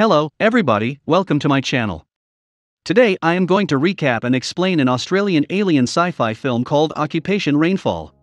Hello, everybody, welcome to my channel. Today I am going to recap and explain an Australian alien sci-fi film called Operation Rainfall.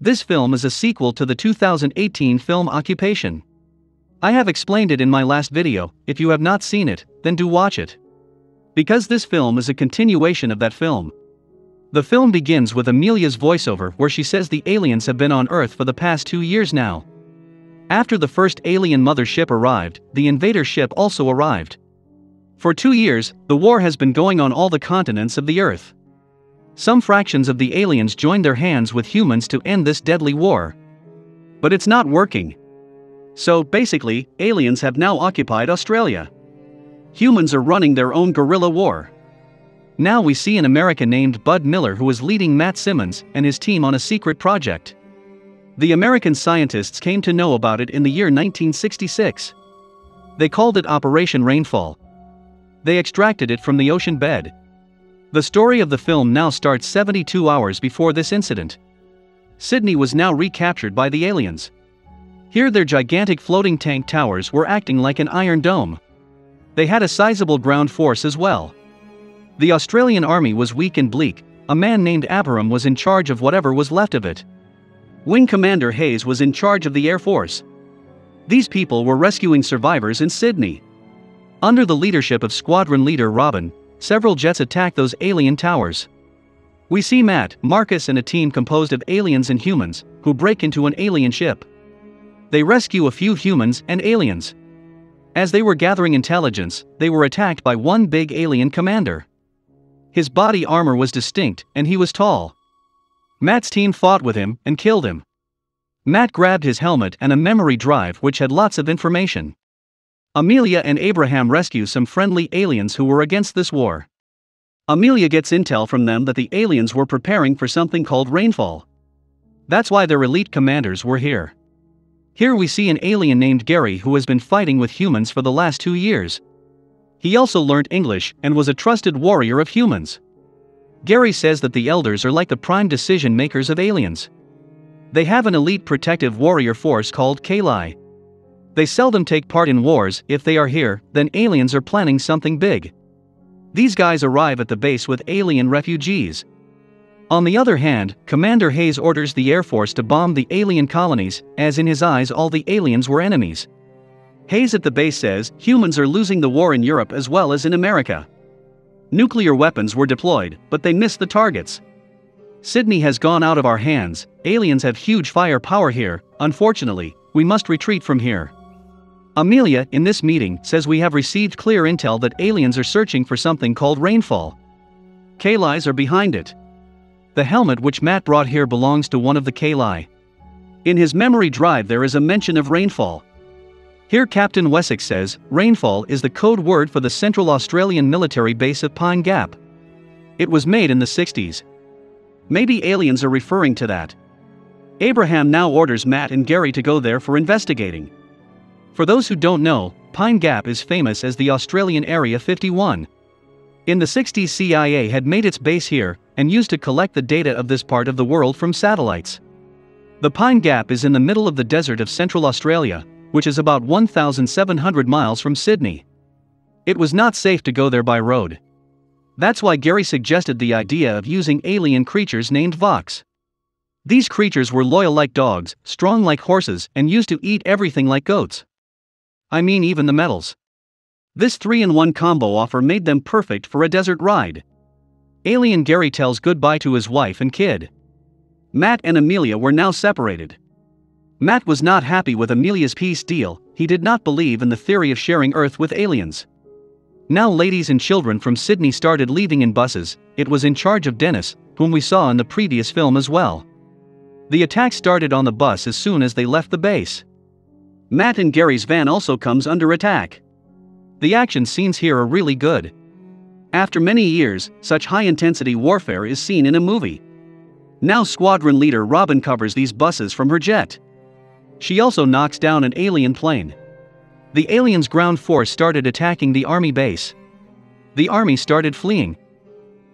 This film is a sequel to the 2018 film Operation. I have explained it in my last video, if you have not seen it, then do watch it. Because this film is a continuation of that film. The film begins with Amelia's voiceover where she says the aliens have been on Earth for the past 2 years now. After the first alien mothership arrived, the invader ship also arrived. For 2 years, the war has been going on all the continents of the Earth. Some fractions of the aliens joined their hands with humans to end this deadly war. But it's not working. So, basically, aliens have now occupied Australia. Humans are running their own guerrilla war. Now we see an American named Bud Miller who is leading Matt Simmons and his team on a secret project. The American scientists came to know about it in the year 1966. They called it Operation Rainfall. They extracted it from the ocean bed. The story of the film now starts 72 hours before this incident. Sydney was now recaptured by the aliens. Here their gigantic floating tank towers were acting like an iron dome. They had a sizable ground force as well. The Australian army was weak and bleak. A man named Abiram was in charge of whatever was left of it. Wing Commander Hayes was in charge of the Air Force. These people were rescuing survivors in Sydney. Under the leadership of Squadron Leader Robin, several jets attacked those alien towers. We see Matt, Marcus and a team composed of aliens and humans, who break into an alien ship. They rescue a few humans and aliens. As they were gathering intelligence, they were attacked by one big alien commander. His body armor was distinct, and he was tall. Matt's team fought with him and killed him. Matt grabbed his helmet and a memory drive which had lots of information. Amelia and Abraham rescue some friendly aliens who were against this war. Amelia gets intel from them that the aliens were preparing for something called rainfall. That's why their elite commanders were here. Here we see an alien named Gary who has been fighting with humans for the last 2 years. He also learned English and was a trusted warrior of humans. Gary says that the elders are like the prime decision makers of aliens. They have an elite protective warrior force called Kali. They seldom take part in wars. If they are here, then aliens are planning something big. These guys arrive at the base with alien refugees. On the other hand, Commander Hayes orders the Air Force to bomb the alien colonies, as in his eyes all the aliens were enemies. Hayes at the base says humans are losing the war in Europe as well as in America. Nuclear weapons were deployed, but they missed the targets. Sydney has gone out of our hands. Aliens have huge firepower here. Unfortunately, we must retreat from here. Amelia, in this meeting, says we have received clear intel that aliens are searching for something called rainfall. Kalis are behind it. The helmet which Matt brought here belongs to one of the Kali. In his memory drive there is a mention of rainfall. Here Captain Wessex says, rainfall is the code word for the Central Australian military base at Pine Gap. It was made in the 60s. Maybe aliens are referring to that. Abraham now orders Matt and Gary to go there for investigating. For those who don't know, Pine Gap is famous as the Australian Area 51. In the 60s, CIA had made its base here and used to collect the data of this part of the world from satellites. The Pine Gap is in the middle of the desert of Central Australia, which is about 1,700 miles from Sydney. It was not safe to go there by road. That's why Gary suggested the idea of using alien creatures named Vox. These creatures were loyal like dogs, strong like horses, and used to eat everything like goats. I mean even the metals. This 3-in-1 combo offer made them perfect for a desert ride. Alien Gary tells goodbye to his wife and kid. Matt and Amelia were now separated. Matt was not happy with Amelia's peace deal. He did not believe in the theory of sharing Earth with aliens. Now ladies and children from Sydney started leaving in buses. It was in charge of Dennis, whom we saw in the previous film as well. The attack started on the bus as soon as they left the base. Matt and Gary's van also comes under attack. The action scenes here are really good. After many years, such high-intensity warfare is seen in a movie. Now Squadron Leader Robin covers these buses from her jet. She also knocks down an alien plane. The aliens' ground force started attacking the army base. The army started fleeing.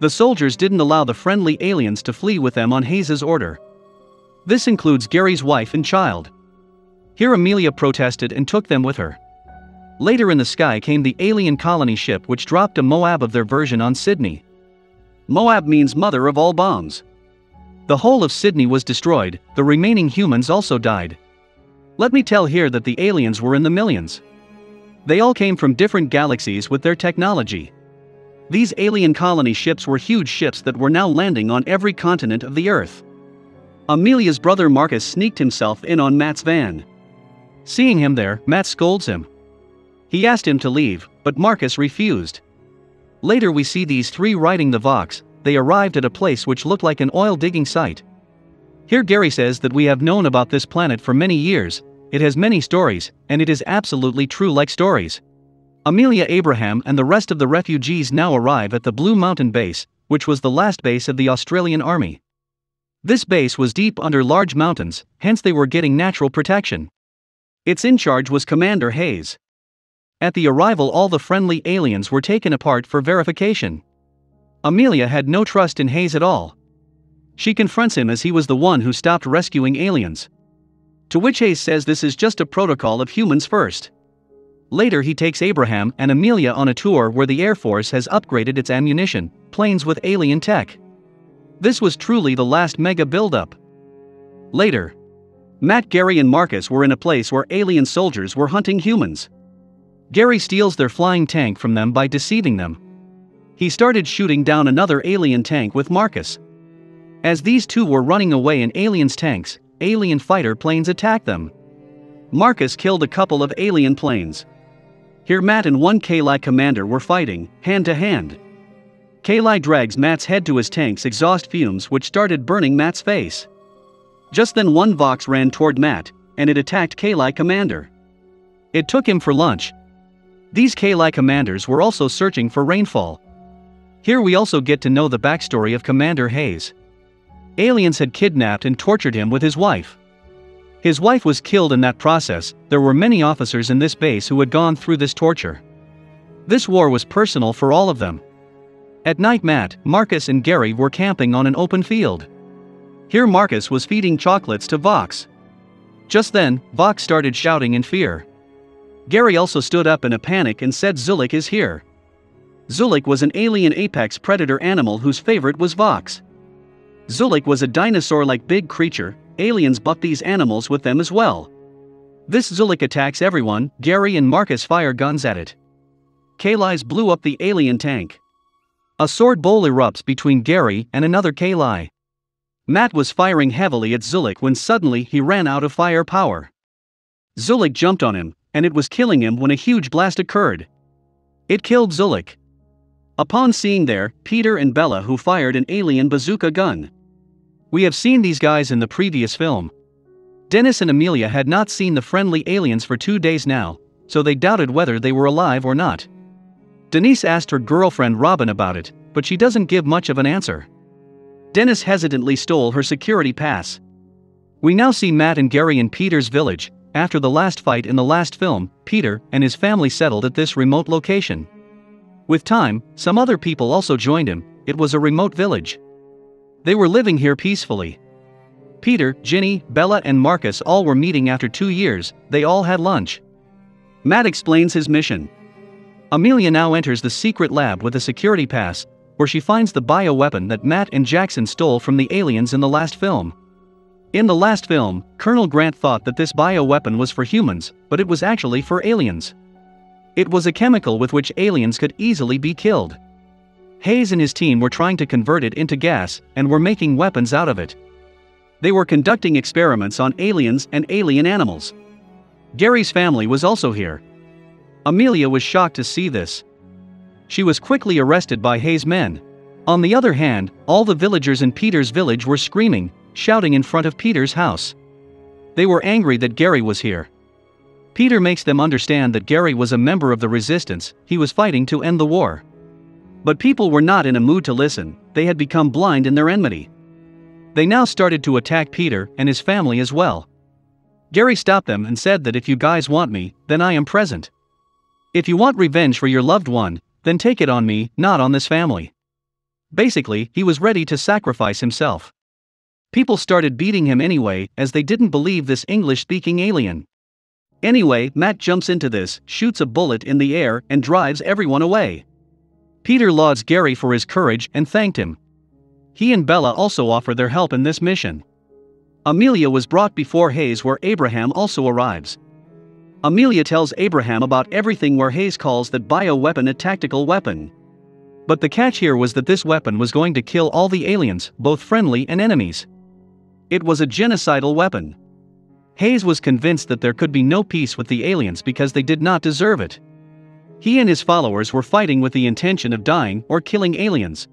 The soldiers didn't allow the friendly aliens to flee with them on Hayes' order. This includes Gary's wife and child. Here Amelia protested and took them with her. Later in the sky came the alien colony ship which dropped a Moab of their version on Sydney. Moab means mother of all bombs. The whole of Sydney was destroyed, the remaining humans also died. Let me tell here that the aliens were in the millions. They all came from different galaxies with their technology. These alien colony ships were huge ships that were now landing on every continent of the Earth. Amelia's brother Marcus sneaked himself in on Matt's van. Seeing him there, Matt scolds him. He asked him to leave, but Marcus refused. Later we see these three riding the Vox. They arrived at a place which looked like an oil digging site. Here Gary says that we have known about this planet for many years, it has many stories, and it is absolutely true like stories. Amelia Abraham and the rest of the refugees now arrive at the Blue Mountain Base, which was the last base of the Australian Army. This base was deep under large mountains, hence they were getting natural protection. Its in charge was Commander Hayes. At the arrival all the friendly aliens were taken apart for verification. Amelia had no trust in Hayes at all. She confronts him as he was the one who stopped rescuing aliens. To which Hayes says this is just a protocol of humans first. Later he takes Abraham and Amelia on a tour where the Air Force has upgraded its ammunition, planes with alien tech. This was truly the last mega buildup. Later, Matt, Gary and Marcus were in a place where alien soldiers were hunting humans. Gary steals their flying tank from them by deceiving them. He started shooting down another alien tank with Marcus. As these two were running away in aliens' tanks, alien fighter planes attacked them. Marcus killed a couple of alien planes. Here Matt and one Kali commander were fighting, hand to hand. Kali drags Matt's head to his tank's exhaust fumes which started burning Matt's face. Just then one Vox ran toward Matt, and it attacked Kali commander. It took him for lunch. These Kali commanders were also searching for rainfall. Here we also get to know the backstory of Commander Hayes. Aliens had kidnapped and tortured him with his wife. His wife was killed in that process. There were many officers in this base who had gone through this torture. This war was personal for all of them. At night Matt, Marcus and Gary were camping on an open field. Here Marcus was feeding chocolates to Vox. Just then, Vox started shouting in fear. Gary also stood up in a panic and said Zulik is here. Zulik was an alien apex predator animal whose favorite was Vox. Zulik was a dinosaur-like big creature. Aliens buck these animals with them as well. This Zulik attacks everyone. Gary and Marcus fire guns at it. Kali's blew up the alien tank. A sword bowl erupts between Gary and another Kali. Matt was firing heavily at Zulik when suddenly he ran out of firepower. Zulik jumped on him, and it was killing him when a huge blast occurred. It killed Zulik. Upon seeing there, Peter and Bella who fired an alien bazooka gun. We have seen these guys in the previous film. Dennis and Amelia had not seen the friendly aliens for 2 days now, so they doubted whether they were alive or not. Denise asked her girlfriend Robin about it, but she doesn't give much of an answer. Dennis hesitantly stole her security pass. We now see Matt and Gary in Peter's village. After the last fight in the last film, Peter and his family settled at this remote location. With time, some other people also joined him. It was a remote village. They were living here peacefully. Peter, Ginny, Bella and Marcus all were meeting after 2 years. They all had lunch. Matt explains his mission. Amelia now enters the secret lab with a security pass, where she finds the bioweapon that Matt and Jackson stole from the aliens in the last film. In the last film, Colonel Grant thought that this bioweapon was for humans, but it was actually for aliens. It was a chemical with which aliens could easily be killed. Hayes and his team were trying to convert it into gas, and were making weapons out of it. They were conducting experiments on aliens and alien animals. Gary's family was also here. Amelia was shocked to see this. She was quickly arrested by Hayes' men. On the other hand, all the villagers in Peter's village were screaming, shouting in front of Peter's house. They were angry that Gary was here. Peter makes them understand that Gary was a member of the resistance. He was fighting to end the war. But people were not in a mood to listen. They had become blind in their enmity. They now started to attack Peter and his family as well. Gary stopped them and said that if you guys want me, then I am present. If you want revenge for your loved one, then take it on me, not on this family. Basically, he was ready to sacrifice himself. People started beating him anyway, as they didn't believe this English-speaking alien. Anyway, Matt jumps into this, shoots a bullet in the air, and drives everyone away. Peter lauds Gary for his courage and thanked him. He and Bella also offer their help in this mission. Amelia was brought before Hayes, where Abiram also arrives. Amelia tells Abiram about everything, where Hayes calls that bioweapon a tactical weapon. But the catch here was that this weapon was going to kill all the aliens, both friendly and enemies. It was a genocidal weapon. Hayes was convinced that there could be no peace with the aliens because they did not deserve it. He and his followers were fighting with the intention of dying or killing aliens,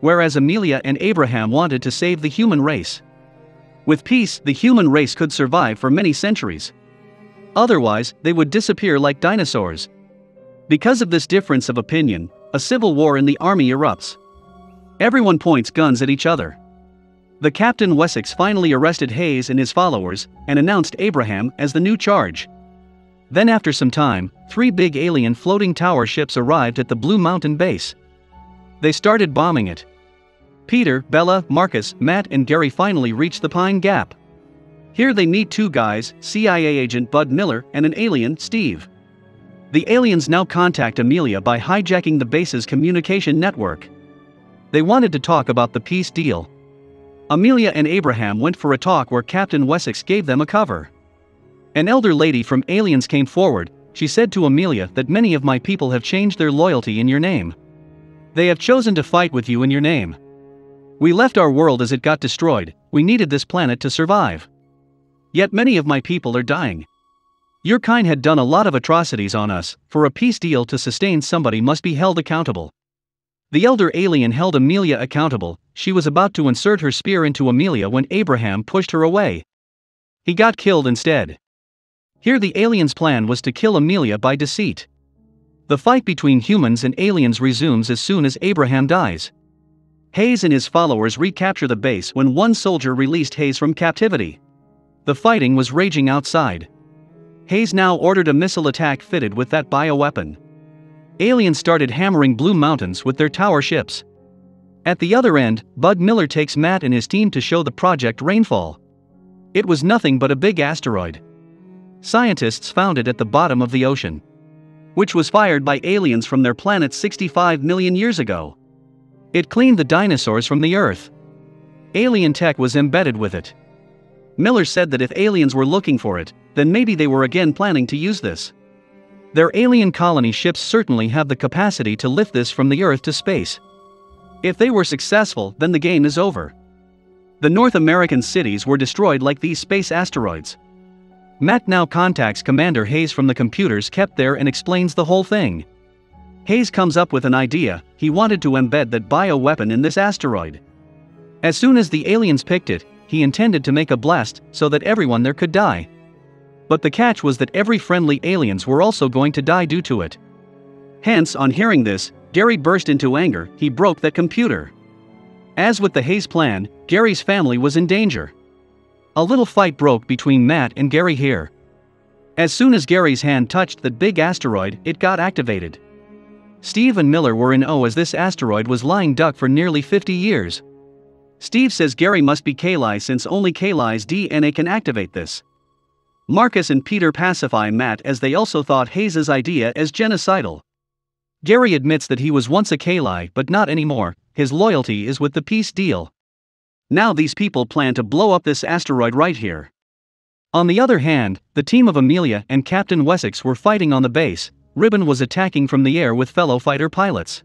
whereas Amelia and Abiram wanted to save the human race. With peace, the human race could survive for many centuries. Otherwise, they would disappear like dinosaurs. Because of this difference of opinion, a civil war in the army erupts. Everyone points guns at each other. The Captain Wessex finally arrested Hayes and his followers, and announced Abiram as the new charge. Then after some time, three big alien floating tower ships arrived at the Blue Mountain Base. They started bombing it. Peter, Bella, Marcus, Matt and Gary finally reach the Pine Gap. Here they meet two guys, CIA agent Bud Miller and an alien, Steve. The aliens now contact Amelia by hijacking the base's communication network. They wanted to talk about the peace deal. Amelia and Abiram went for a talk where Captain Wessex gave them a cover. An elder lady from Aliens came forward. She said to Amelia that many of my people have changed their loyalty in your name. They have chosen to fight with you in your name. We left our world as it got destroyed. We needed this planet to survive. Yet many of my people are dying. Your kind had done a lot of atrocities on us. For a peace deal to sustain, somebody must be held accountable. The elder alien held Amelia accountable. She was about to insert her spear into Amelia when Abiram pushed her away. He got killed instead. Here the aliens' plan was to kill Amelia by deceit. The fight between humans and aliens resumes as soon as Abiram dies. Hayes and his followers recapture the base when one soldier released Hayes from captivity. The fighting was raging outside. Hayes now ordered a missile attack fitted with that bioweapon. Aliens started hammering Blue Mountains with their tower ships. At the other end, Bud Miller takes Matt and his team to show the Project Rainfall. It was nothing but a big asteroid. Scientists found it at the bottom of the ocean, which was fired by aliens from their planet 65 million years ago. It cleaned the dinosaurs from the Earth. Alien tech was embedded with it. Miller said that if aliens were looking for it, then maybe they were again planning to use this. Their alien colony ships certainly have the capacity to lift this from the Earth to space. If they were successful, then the game is over. The North American cities were destroyed like these space asteroids. Matt now contacts Commander Hayes from the computers kept there and explains the whole thing. Hayes comes up with an idea. He wanted to embed that bioweapon in this asteroid. As soon as the aliens picked it, he intended to make a blast so that everyone there could die. But the catch was that every friendly aliens were also going to die due to it. Hence, on hearing this, Gary burst into anger. He broke that computer. As with the Hayes plan, Gary's family was in danger. A little fight broke between Matt and Gary here. As soon as Gary's hand touched that big asteroid, it got activated. Steve and Miller were in awe as this asteroid was lying duck for nearly 50 years. Steve says Gary must be Kali, since only Kali's DNA can activate this. Marcus and Peter pacify Matt as they also thought Hayes' idea as genocidal. Gary admits that he was once a Kali, but not anymore. His loyalty is with the peace deal. Now these people plan to blow up this asteroid right here. On the other hand, the team of Amelia and Captain Wessex were fighting on the base. Ribbon was attacking from the air with fellow fighter pilots.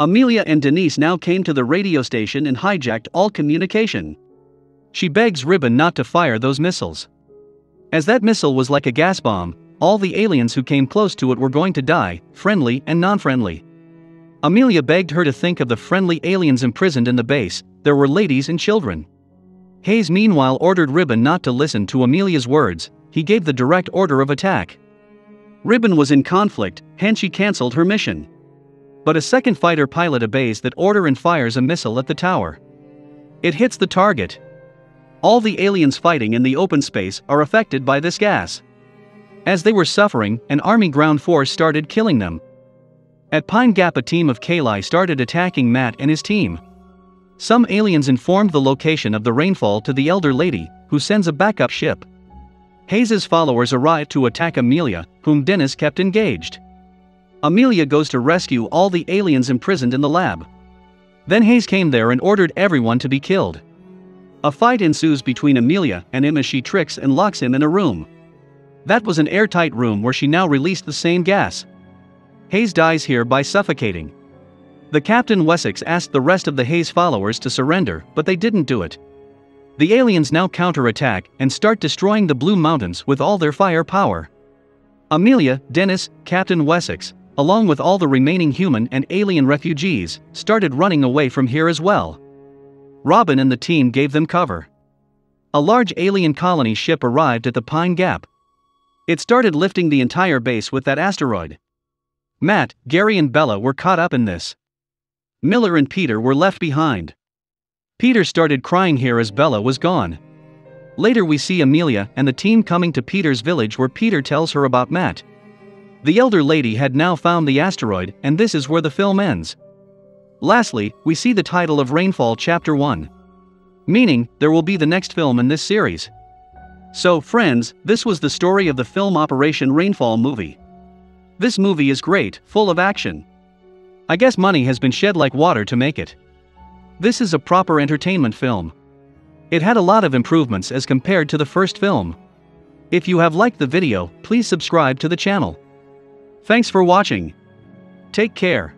Amelia and Denise now came to the radio station and hijacked all communication. She begs Ribbon not to fire those missiles, as that missile was like a gas bomb. All the aliens who came close to it were going to die, friendly and non-friendly. Amelia begged her to think of the friendly aliens imprisoned in the base. There were ladies and children. Hayes meanwhile ordered Ribbon not to listen to Amelia's words. He gave the direct order of attack. Ribbon was in conflict, hence she cancelled her mission. But a second fighter pilot obeys that order and fires a missile at the tower. It hits the target. All the aliens fighting in the open space are affected by this gas. As they were suffering, an army ground force started killing them. At Pine Gap, a team of Kali started attacking Matt and his team. Some aliens informed the location of the rainfall to the elder lady, who sends a backup ship. Hayes' followers arrive to attack Amelia, whom Dennis kept engaged. Amelia goes to rescue all the aliens imprisoned in the lab. Then Hayes came there and ordered everyone to be killed. A fight ensues between Amelia and him as she tricks and locks him in a room. That was an airtight room where she now released the same gas. Hayes dies here by suffocating. The Captain Wessex asked the rest of the Hayes followers to surrender, but they didn't do it. The aliens now counterattack and start destroying the Blue Mountains with all their firepower. Amelia, Dennis, Captain Wessex, along with all the remaining human and alien refugees, started running away from here as well. Robin and the team gave them cover. A large alien colony ship arrived at the Pine Gap. It started lifting the entire base with that asteroid. Matt, Gary and Bella were caught up in this. Miller and Peter were left behind. Peter started crying here as Bella was gone. Later we see Amelia and the team coming to Peter's village where Peter tells her about Matt. The elder lady had now found the asteroid, and this is where the film ends. Lastly, we see the title of Rainfall Chapter 1. Meaning, there will be the next film in this series. So, friends, this was the story of the film Operation Rainfall movie. This movie is great, full of action. I guess money has been shed like water to make it. This is a proper entertainment film. It had a lot of improvements as compared to the first film. If you have liked the video, please subscribe to the channel. Thanks for watching. Take care.